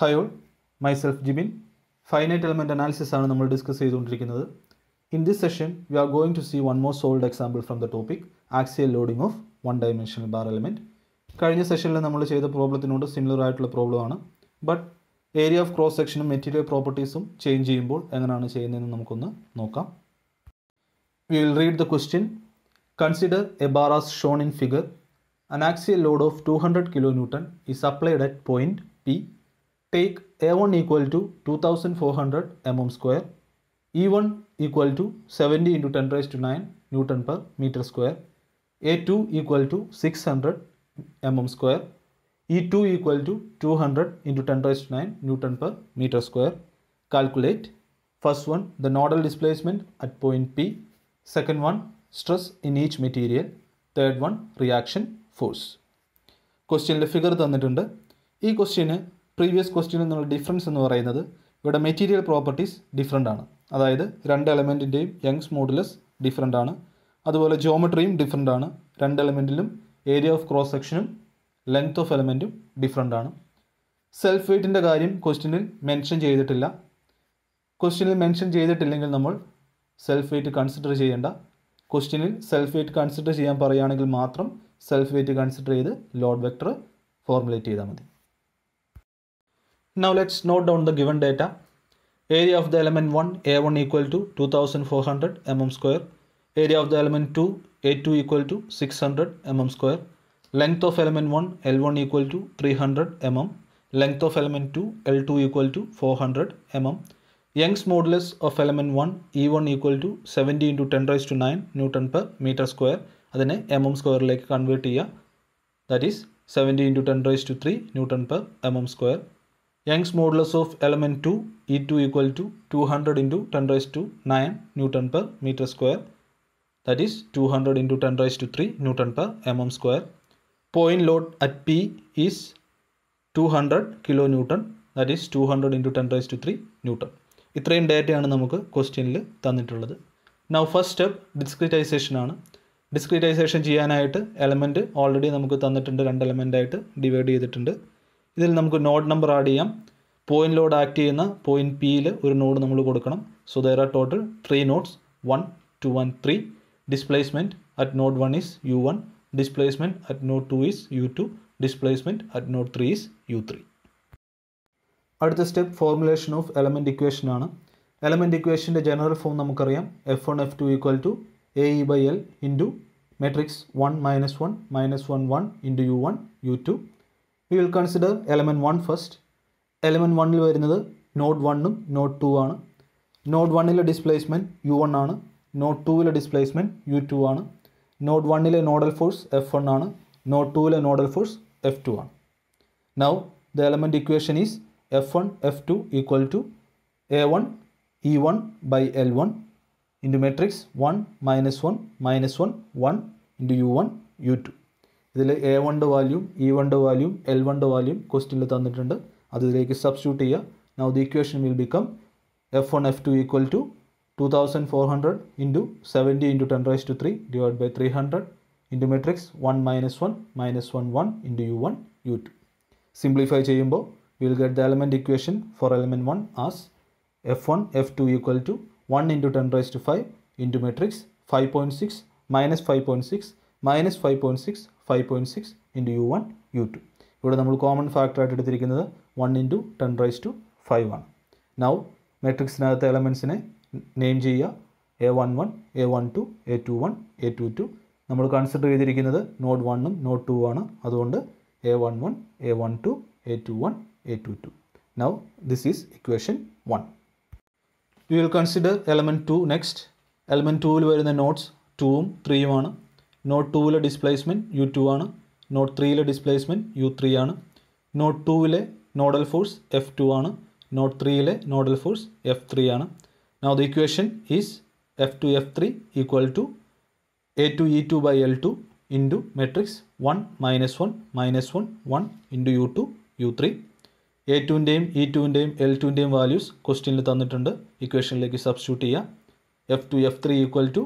Hi all, myself Jibin. Finite element analysis ആണ് നമ്മൾ discuss ചെയ്തുകൊണ്ടിരിക്കുന്നത്. In this session, we are going to see one more solved example from the topic, axial loading of one-dimensional bar element. കഴിഞ്ഞ സെഷനിൽ നമ്മൾ ചെയ്ത പ്രോബ്ലത്തിനോട് similar ആയിട്ടുള്ള പ്രോബ്ലമാണ്. But area of cross സെക്ഷനും മെറ്റീരിയൽ പ്രോപ്പർട്ടീസും ചേഞ്ച് ചെയ്യുമ്പോൾ എങ്ങനെയാണ് ചെയ്യുന്നതെന്ന് നമുക്കൊന്ന് നോക്കാം. We will read the question. Consider a bar as shown in figure. An axial load of 200 kN is applied at point P. Take A1 equal to 2400 mm square, E1 equal to 70 into 10 raised to 9 Newton per meter square, A2 equal to 600 mm square, E2 equal to 200 into 10 raised to 9 Newton per meter square. Calculate. First one, the nodal displacement at point P. Second one, stress in each material. Third one, reaction force. Question le figure thannitunde. Ee question ne previous question in the difference in the material properties different. That is, random element in the Young's modulus different. That is, geometry different. Random element in the area of cross section, length of element different. Self weight in the question is mentioned. Question is mentioned. Self weight consider. Question is self weight consider. Self weight consider load vector formulate. Now let's note down the given data. Area of the element 1, A1 equal to 2400 mm square. Area of the element 2, A2 equal to 600 mm square. Length of element 1, L1 equal to 300 mm. Length of element 2, L2 equal to 400 mm. Young's modulus of element 1, E1 equal to 70 into 10 raised to 9 Newton per meter square. That is mm square like convert here. That is 70 into 10 raised to 3 Newton per mm square. Young's modulus of element 2, E2 equal to 200 into 10 raised to 9 Newton per meter square. That is 200 into 10 raised to 3 Newton per mm square. Point load at P is 200 kilonewton. That is 200 into 10 raised to 3 Newton. ഇത്രയും ഡാറ്റയാണ് നമുക്ക് ക്വസ്റ്റ്യനിൽ തന്നിട്ടുള്ളത്. Now first step discretization ആണ്. Discretisation ചെയ്യാനായിട്ട് element already നമുക്ക് തന്നിട്ടുണ്ട്. രണ്ട് എലമെന്റ് ആയിട്ട് ഡിവൈഡ് ചെയ്തിട്ടുണ്ട്. ഇതിൽ നമുക്ക് നോഡ് നമ്പർ ആഡ് ചെയ്യാം. പോയിന്റ് ലോഡ് ആക്ട് ചെയ്യുന്ന പോയിന്റ് പിയിൽ ഒരു നോഡ് നമ്മൾ കൊടുക്കണം. So there are total 3 nodes 1, 2, 1, 3. Displacement at node 1 is U1, displacement at node 2 is U2, displacement at node 3 is U3. അടുത്ത step formulation of element equation ആണ്. Element ഇക്വേഷൻ്റെ general form നമുക്കറിയാം. F1, F2 equal to AE/L into matrix 1 - 1 - 1 1 into U1, U2. We will consider element 1 first. Element 1 il varunathu node 1 um node 2 aanu. Node 1 ile displacement U1 aanu. Node 2 ile displacement U2 aanu. Node 1 ile nodal force F1 aanu. Node 2 ile nodal force F2 aanu. Now the element equation is F1 F2 equal to A1 E1 by L1 into matrix 1 - 1 - 1 1 into U1 U2. ഇതിൽ A1 വാല്യൂം E1 വാല്യൂം L1 വാല്യൂം ക്വസ്റ്റ്യനിൽ തന്നിട്ടുണ്ട്. അത് ഇതിലേക്ക് substitute ചെയ്യുക. Now the equation will become F1 F2 equal to 2400 into 70 into 10 raise to 3 divide by 300 into matrix 1 - 1 - 1 1 into U1 U2. Simplify ചെയ്യുമ്പോൾ will get the element equation for element 1 as F1 F2 equal to 1 - 10⁵ into matrix 5.6 - 5.6 - 5.6 into U1, U2. Here we have common factor 1 into 10 raised to 5. Now, matrix elements name A11, A12, A21, A22. We will consider node 1 and node 2. That is A11, A12, A21, A22. Now, this is equation 1. We will consider element 2 next. Element 2 will be the nodes 2 and 3. Node 2 ile displacement U2 ആണ്. Node 3 ile displacement U3 ആണ്. Node 2 ile nodal force F2 ആണ്. Node 3 ile nodal force F3 ആണ്. Now the equation is F2 F3 equal to A2 E2 by L2 into matrix 1 - 1 - 1 1 into U2 U3. A2 ന്റെയും E2 ന്റെയും L2 ന്റെയും values ക്വസ്റ്റ്യനിൽ തന്നിട്ടുണ്ട്. ഇക്വേഷനിലേക്ക് substitute ചെയ്യുക. F2 F3 equal to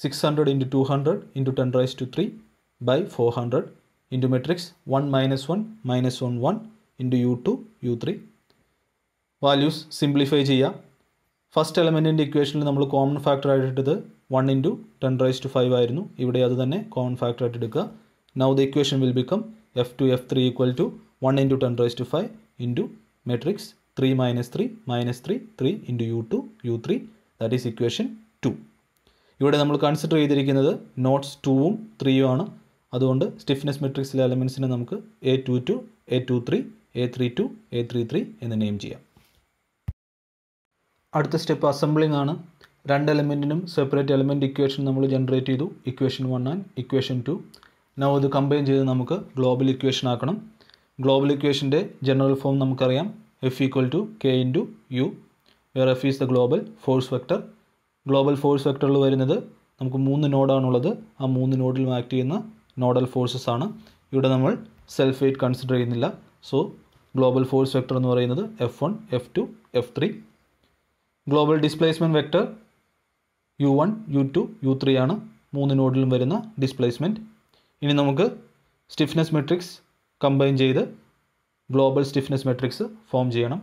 600 into 200 into 10 raised to 3 by 400 into matrix 1 - 1 - 1 1 into U2 U3. values simplify ചെയ്യാം. First എലമെൻറ്റിൻ്റെ ഇക്വേഷനിൽ നമ്മൾ കോമൺ ഫാക്ടർ ആയിട്ട് എടുത്തത് 1 × 10⁵ ആയിരുന്നു. ഇവിടെ അത് തന്നെ കോമൺ ഫാക്ടർ ആയിട്ട് എടുക്കുക. Now the equation will become f2 f3 = 1 × 10⁵ into matrix 3 - 3 - 3 3 into u2 u3. That is equation 2. ഇവിടെ നമ്മൾ കൺസിഡർ ചെയ്തിരിക്കുന്നത് നോട്ട്സ് 2 ഉം 3 ഉം ആണ്. അതുകൊണ്ട് സ്റ്റിഫ്നെസ് മെട്രിക്സിലെ എലമെൻസിനെ നമുക്ക് A22 A23 A32 A33 എന്ന് നെയിം ചെയ്യാം. അടുത്ത സ്റ്റെപ്പ് അസംബ്ലിംഗ് ആണ്. രണ്ട് എലമെൻറ്റിനും സെപ്പറേറ്റ് എലമെൻറ്റ് ഇക്വേഷൻ നമ്മൾ ജനറേറ്റ് ചെയ്തു, ഇക്വേഷൻ 1 and ഇക്വേഷൻ 2. നൗ ഇത് കമ്പൈൻ ചെയ്ത് നമുക്ക് ഗ്ലോബൽ ഇക്വേഷൻ ആക്കണം. ഗ്ലോബൽ ഇക്വേഷൻ്റെ ജനറൽ ഫോം നമുക്കറിയാം, F = K × U, വേറെ F is the global force vector. Global force വെക്ടറിൽ വരുന്നത് നമുക്ക് 3 നോഡാണുള്ളത്. ആ 3 നോഡിലും ആക്ട് ചെയ്യുന്ന നോഡൽ ഫോഴ്സസ് ആണ്. ഇവിടെ നമ്മൾ സെൽഫ് വെയ്റ്റ് കൺസിഡർ ചെയ്യുന്നില്ല. സോ ഗ്ലോബൽ ഫോഴ്സ് വെക്ടർ എന്ന് പറയുന്നത് F1 F2 F3. Global displacement vector U1 U2 U3 ആണ്, 3 നോഡിലും വരുന്ന ഡിസ്പ്ലേസ്മെൻറ്റ്. ഇനി നമുക്ക് സ്റ്റിഫ്നെസ് മെട്രിക്സ് കമ്പൈൻ ചെയ്ത് ഗ്ലോബൽ സ്റ്റിഫ്നെസ് മെട്രിക്സ് ഫോം ചെയ്യണം.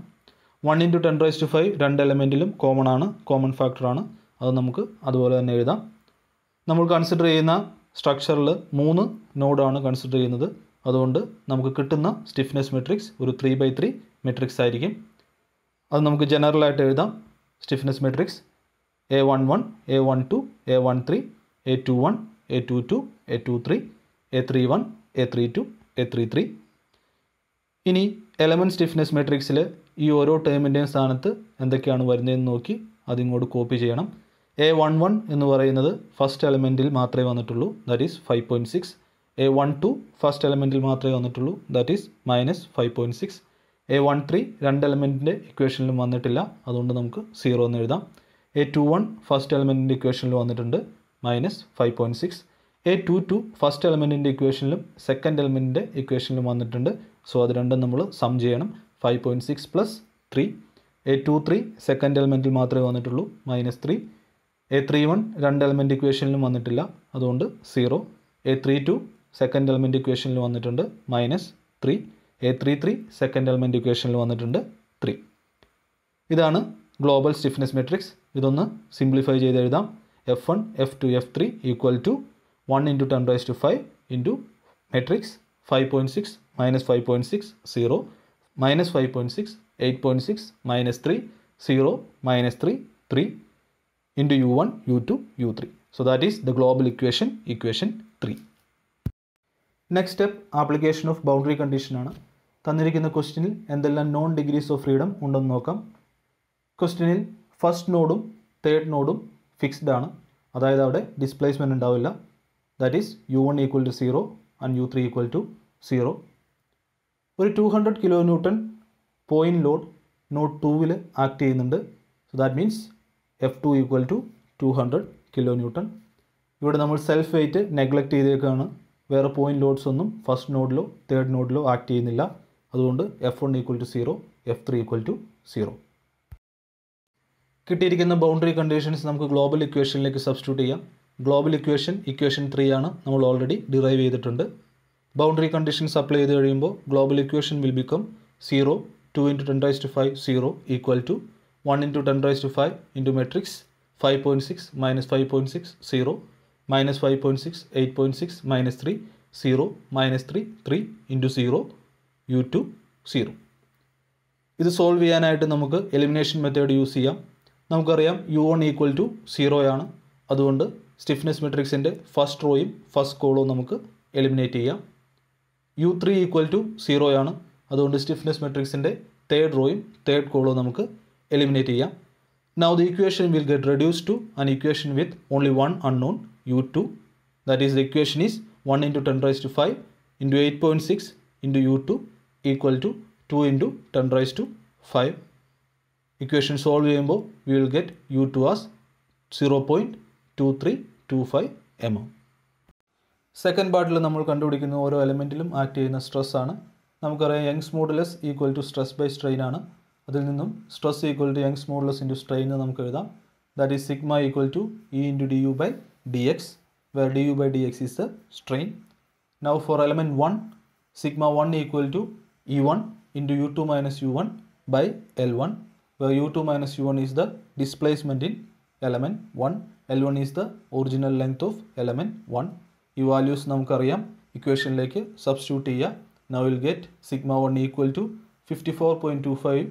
1 × 10⁵ രണ്ട് എലമെൻറ്റിലും കോമൺ ആണ്, കോമൺ ഫാക്ടർ ആണ്. അത് നമുക്ക് അതുപോലെ തന്നെ എഴുതാം. നമ്മൾ കൺസിഡർ ചെയ്യുന്ന സ്ട്രക്ചറിൽ 3 നോഡാണ് കൺസിഡർ ചെയ്യുന്നത്. അതുകൊണ്ട് നമുക്ക് കിട്ടുന്ന സ്റ്റിഫ്നെസ് മെട്രിക്സ് ഒരു 3 × 3 മെട്രിക്സ് ആയിരിക്കും. അത് നമുക്ക് ജനറലായിട്ട് എഴുതാം. Stiffness matrix A11 A12 A13 A21 A22 A23 A31 A32 A33. ഇനി എലമെൻറ്റ് സ്റ്റിഫ്നെസ് മെട്രിക്സിൽ ഈ ഓരോ ടേമിൻ്റെയും സ്ഥാനത്ത് എന്തൊക്കെയാണ് വരുന്നതെന്ന് നോക്കി അതിങ്ങോട്ട് കോപ്പി ചെയ്യണം. A11 എന്ന് പറയുന്നത് ഫസ്റ്റ് എലമെൻറ്റിൽ മാത്രമേ വന്നിട്ടുള്ളൂ, ദാറ്റ് ഈസ് 5.6. A12 ഫസ്റ്റ് എലമെൻറ്റിൽ മാത്രമേ വന്നിട്ടുള്ളൂ, ദാറ്റ് ഈസ് -5.6. A13 രണ്ട് എലമെൻറ്റിൻ്റെ ഇക്വേഷനിലും വന്നിട്ടില്ല, അതുകൊണ്ട് നമുക്ക് 0 എന്ന് എഴുതാം. A21 ഫസ്റ്റ് എലമെൻറ്റിൻ്റെ ഇക്വേഷനിൽ വന്നിട്ടുണ്ട്, -5.6. A22 ഫസ്റ്റ് എലമെൻറ്റിൻ്റെ ഇക്വേഷനിലും സെക്കൻഡ് എലമെൻറ്റിൻ്റെ ഇക്വേഷനിലും വന്നിട്ടുണ്ട്. സോ അത് രണ്ടും നമ്മൾ സം ചെയ്യണം, 5.6 + 3. A23 സെക്കൻഡ് എലമെൻറ്റിൽ മാത്രമേ വന്നിട്ടുള്ളൂ, -3. A31 രണ്ട് എലമെൻറ്റ് ഇക്വേഷനിലും വന്നിട്ടില്ല, അതുകൊണ്ട് 0. A32 സെക്കൻഡ് എലമെൻറ്റ് ഇക്വേഷനിൽ വന്നിട്ടുണ്ട്, -3. A33 സെക്കൻഡ് എലമെൻറ്റ് ഇക്വേഷനിൽ വന്നിട്ടുണ്ട്, 3. ഇതാണ് ഗ്ലോബൽ സ്റ്റിഫ്നെസ് മെട്രിക്സ്. ഇതൊന്ന് സിംപ്ലിഫൈ ചെയ്ത് എഴുതാം. F1 F2 F3 = 1 × 10⁵ into matrix 5.6 - 5.6 0 -5.6 8.6 -3 0 -3 3 into U1 U2 U3. So that is the global equation, equation 3. Next step, application of boundary condition ആണ്. തന്നിരിക്കുന്ന ക്വസ്റ്റ്യനിൽ എന്തെല്ലാം നോൺ ഡിഗ്രീസ് ഓഫ് ഫ്രീഡം ഉണ്ടെന്ന് നോക്കാം. ക്വസ്റ്റ്യനിൽ ഫസ്റ്റ് നോഡും തേർഡ് നോഡും ഫിക്സ്ഡ് ആണ്, അതായത് അവിടെ ഡിസ്പ്ലേസ്മെൻറ്റ് ഉണ്ടാവില്ല. That is U1 = 0 and U3 = 0. ഒരു 200 kN പോയിൻറ്റ് ലോഡ് നോഡ് 2-ൽ ആക്ട് ചെയ്യുന്നുണ്ട്. So that means F2 = 200 kN. ഇവിടെ നമ്മൾ സെൽഫ് വെയ്റ്റ് നെഗ്ലക്റ്റ് ചെയ്തേക്കാണ്. വേറെ പോയിൻറ്റ് ലോഡ്സ് ഒന്നും ഫസ്റ്റ് നോഡിലോ തേർഡ് നോഡിലോ ആക്ട് ചെയ്യുന്നില്ല. അതുകൊണ്ട് F1 = 0 F3 = 0. കിട്ടിയിരിക്കുന്ന ബൗണ്ടറി കണ്ടീഷൻസ് നമുക്ക് ഗ്ലോബൽ ഇക്വേഷനിലേക്ക് സബ്സ്റ്റിറ്റ്യൂട്ട് ചെയ്യാം. ഗ്ലോബൽ ഇക്വേഷൻ 3 ആണ്, നമ്മൾ ഓൾറെഡി ഡിറൈവ് ചെയ്തിട്ടുണ്ട്. ബൗണ്ടറി കണ്ടീഷൻസ് അപ്ലൈ ചെയ്ത് കഴിയുമ്പോൾ global equation will become 0 (2 × 10⁵ 0 = 1 × 10⁵ into matrix 5.6 - 5.6 0 -5.6 8.6 -3 0 -3 3 into 0 U2 0. ഇത് സോൾവ് ചെയ്യാനായിട്ട് നമുക്ക് എലിമിനേഷൻ മെത്തേഡ് യൂസ് ചെയ്യാം. നമുക്കറിയാം U1 = 0 ആണ്, അതുകൊണ്ട് സ്റ്റിഫ്നെസ് മെട്രിക്സിൻ്റെ ഫസ്റ്റ് റോയും ഫസ്റ്റ് കോളവും നമുക്ക് എലിമിനേറ്റ് ചെയ്യാം. U3 = 0 ആണ്, അതുകൊണ്ട് സ്റ്റിഫ്നെസ് മെട്രിക്സിൻ്റെ തേർഡ് റോയും തേർഡ് കോളവും നമുക്ക് എലിമിനേറ്റ് ചെയ്യാം. Now the equation will get reduced to an equation with only one unknown, U2. That is, the equation is 1 × 10⁵ into 8.6 into U2 = 2 × 10⁵ equation solve ചെയ്യുമ്പോൾ we will get U2 as 0.2325 mm. Second പാർട്ടിൽ നമ്മൾ കണ്ടുപിടിക്കുന്ന ഓരോ എലമെൻറ്റിലും act ചെയ്യുന്ന stress ആണ്. നമുക്കറിയാം Young's modulus = stress by strain ആണ്. അതിൽ നിന്നും stress = Young's modulus into strain എന്ന് നമുക്ക് എഴുതാം. That is σ = E × du/dx, where du/dx is the strain. Now for element 1, σ1 = E1 × U2 - U1 by L1, where U2 minus U1 is the displacement in element 1, L1 is the original length of element 1. These values namukariyam equation like substitute here. Now we will get sigma 1 equal to 54.25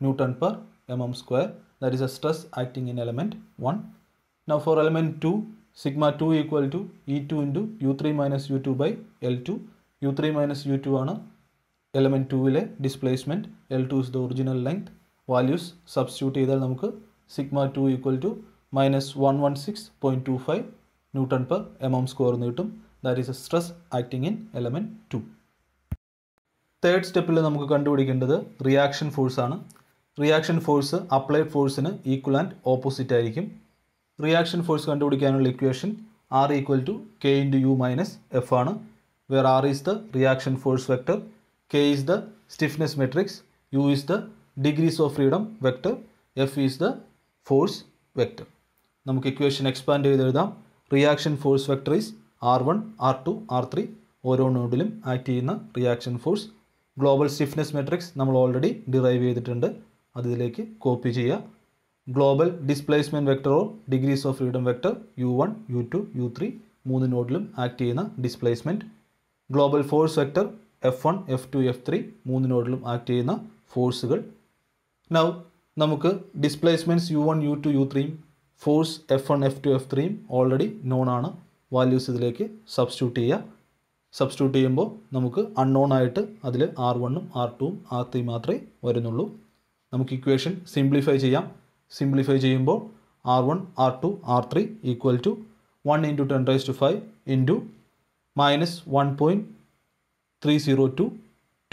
Newton per mm square. That is a stress acting in element 1. Now for element 2, sigma 2 equal to E2 into U3 minus U2 by L2. U3 minus U2 on element 2 will a displacement. L2 is the original length. Values substitute either namukku sigma 2 equal to minus 116.25 Newton per mm square Newton. That is a stress acting in element 2. Third step we will find the reaction force. Reaction force applied force is equal and opposite. Reaction force equation R equal to K into U minus F, where R is the reaction force vector, K is the stiffness matrix, U is the degrees of freedom vector, F is the force vector. We will equation expand the reaction force vector is R1, R2, R3. One nodilum act ചെയ്യുന്ന reaction force. Global stiffness matrix നമ്മൾ already derive ചെയ്തിട്ടുണ്ട്, അതിലേക്ക് copy ചെയ്യുക. Global displacement vector or degrees of freedom vector U1, U2, U3 മൂന്ന് nodilum act ചെയ്യുന്ന displacement. Global force vector F1, F2, F3 മൂന്ന് nodilum act ചെയ്യുന്ന ഫോഴ്സുകൾ. Now നമുക്ക് displacements U1, U2, U3 force F1, F2, F3 already known ആണ്. Values ഇതിലേക്ക് substitute ചെയ്യുക. Substitute ചെയ്യുമ്പോൾ നമുക്ക് unknown ആയിട്ട് അതിൽ R1 ഉം R2 ഉം R3 മാത്രമേ വരുന്നുള്ളൂ. നമുക്ക് equation simplify ചെയ്യാം. Simplify ചെയ്യുമ്പോൾ R1 R2 R3 equal to 1 into 10 raised to 5 into minus 1.302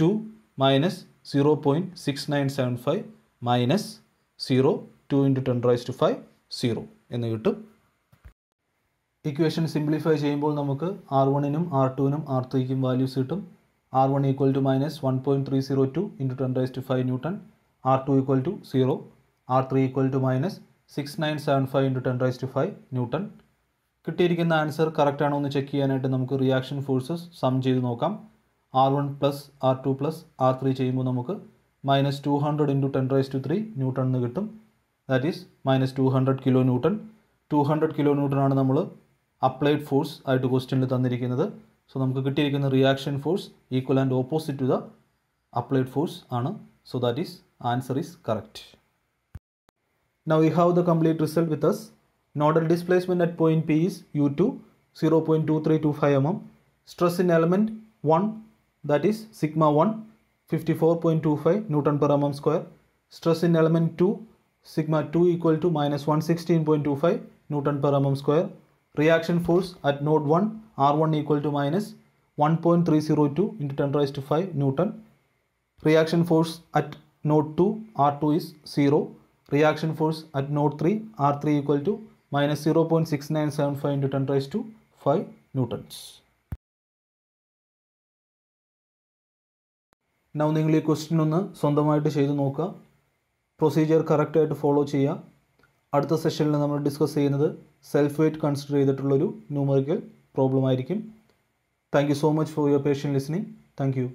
to minus 0.6975 minus 0 2 into 10 raised to 5 0 എന്ന് കിട്ടും. Equation simplify ചെയ്യുമ്പോൾ നമുക്ക് R1 നും R2 നും R3 ക്കും values കിട്ടും. R1 equal to minus 1.302 into 10 raised to 5 Newton. R2 equal to 0. R3 equal to minus 6975 into 10 raised to 5 Newton. കിട്ടിയിരിക്കുന്ന answer correct ആണോ എന്ന് ചെക്ക് ചെയ്യാനായിട്ട് നമുക്ക് റിയാക്ഷൻ ഫോഴ്സസ് സം ചെയ്ത് നോക്കാം. R1 plus R2 plus R3 ചെയ്യുമ്പോൾ നമുക്ക് minus 200 into 10 raised to 3 Newton എന്ന് കിട്ടും. That is minus 200 kilo Newton. 200 kilo Newton ആണ് നമ്മൾ applied force ആയിട്ട് ക്വസ്റ്റ്യനിൽ തന്നിരിക്കുന്നത്. സോ നമുക്ക് കിട്ടിയിരിക്കുന്ന reaction force equal and opposite to the applied force ആണ്. So that is answer is correct. Now we have the complete result with us. Nodal displacement at point P is U2 0.2325 mm. Stress in element 1 that is sigma 1 54.25 Newton per mm square. Stress in element 2 sigma 2 equal to minus 116.25 Newton per mm square. Reaction force at node 1 R1 equal to minus 1.302 into 10 raised to 5 Newton. Reaction force at node 2 R2 is 0. Reaction force at node 3 R3 equal to minus 0.6975 into 10 raised to 5 Newtons. Now ningal question onnu sondamayitte cheyidu nokka. Procedure correct to follow cheya. അടുത്ത സെഷനിൽ നമ്മൾ discuss ചെയ്യുന്നത് self weight consider ചെയ്തിട്ടുള്ളൊരു numerical problem ആയിരിക്കും. Thank you so much for your patient listening. Thank U.